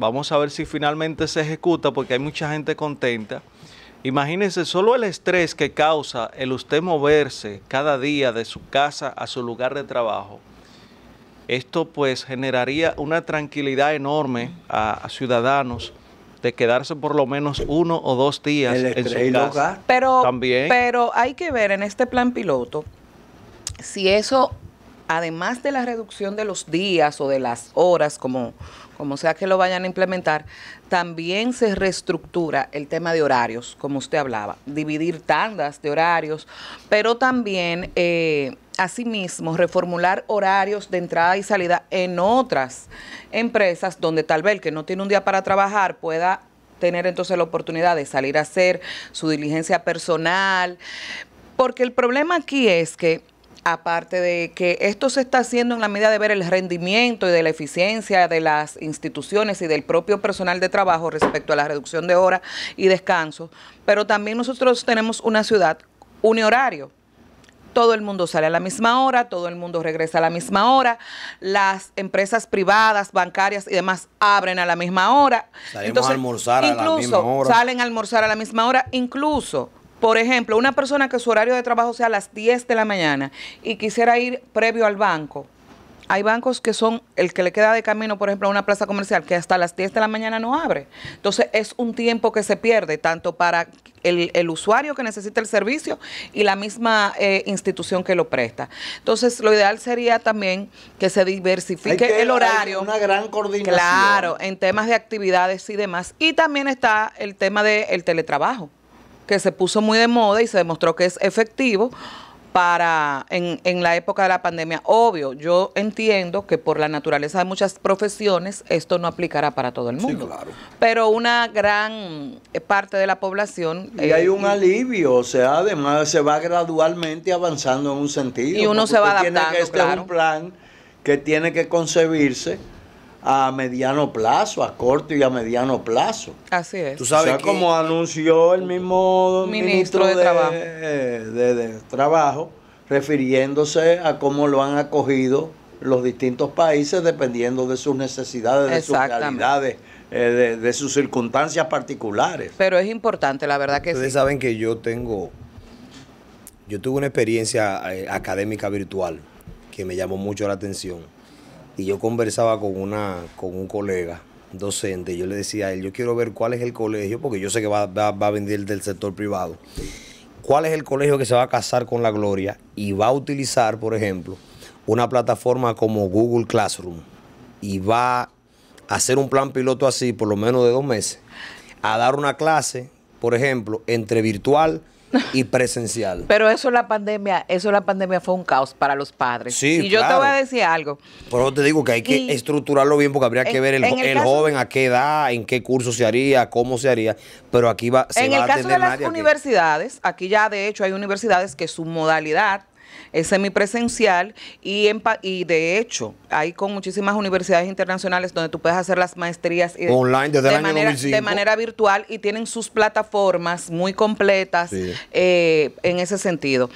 Vamos a ver si finalmente se ejecuta, porque hay mucha gente contenta. Imagínense solo el estrés que causa el usted moverse cada día de su casa a su lugar de trabajo. Esto pues generaría una tranquilidad enorme a ciudadanos de quedarse por lo menos 1 o 2 días en su casa. Pero hay que ver en este plan piloto si eso, además de la reducción de los días o de las horas, como sea que lo vayan a implementar, también se reestructura el tema de horarios, como usted hablaba, dividir tandas de horarios, pero también, asimismo, reformular horarios de entrada y salida en otras empresas donde tal vez el que no tiene un día para trabajar pueda tener entonces la oportunidad de salir a hacer su diligencia personal, porque el problema aquí es que, aparte de que esto se está haciendo en la medida de ver el rendimiento y de la eficiencia de las instituciones y del propio personal de trabajo respecto a la reducción de horas y descanso, pero también nosotros tenemos una ciudad unihorario. Todo el mundo sale a la misma hora, todo el mundo regresa a la misma hora, las empresas privadas, bancarias y demás abren a la misma hora. Entonces, a almorzar a la misma hora. Salen a almorzar a la misma hora, incluso. Por ejemplo, una persona que su horario de trabajo sea a las 10 de la mañana y quisiera ir previo al banco, hay bancos que son el que le queda de camino, por ejemplo, a una plaza comercial que hasta las 10 de la mañana no abre. Entonces, es un tiempo que se pierde, tanto para el usuario que necesita el servicio y la misma institución que lo presta. Entonces, lo ideal sería también que se diversifique el horario. Hay una gran coordinación. Claro, en temas de actividades y demás. Y también está el tema del teletrabajo, que se puso muy de moda y se demostró que es efectivo para en la época de la pandemia. Obvio, yo entiendo que por la naturaleza de muchas profesiones esto no aplicará para todo el mundo. Sí, claro. Pero una gran parte de la población... Y hay un alivio, o sea, además se va gradualmente avanzando en un sentido. Y uno se va adaptando, tiene que es un plan que tiene que concebirse a mediano plazo, a corto y a mediano plazo. Así es. ¿Tú sabes? O sea, que como anunció el mismo ministro de Trabajo, refiriéndose a cómo lo han acogido los distintos países dependiendo de sus necesidades, de sus realidades, de sus circunstancias particulares. Pero es importante, la verdad que sí. Ustedes saben que yo tuve una experiencia académica virtual que me llamó mucho la atención. Y yo conversaba con un colega docente, yo le decía a él, yo quiero ver cuál es el colegio, porque yo sé que va a vender del sector privado, cuál es el colegio que se va a casar con la gloria y va a utilizar, por ejemplo, una plataforma como Google Classroom y va a hacer un plan piloto así, por lo menos de 2 meses, a dar una clase, por ejemplo, entre virtual y presencial. Pero eso la pandemia fue un caos para los padres. Sí, y yo te voy a decir algo. Por eso te digo que hay que estructurarlo bien, porque habría que ver el joven a qué edad, en qué curso se haría, cómo se haría. Pero aquí va a tener. En el caso de las universidades, aquí ya de hecho hay universidades que su modalidad es semipresencial y de hecho hay con muchísimas universidades internacionales donde tú puedes hacer las maestrías online desde el año 2005. De manera virtual, y tienen sus plataformas muy completas en ese sentido.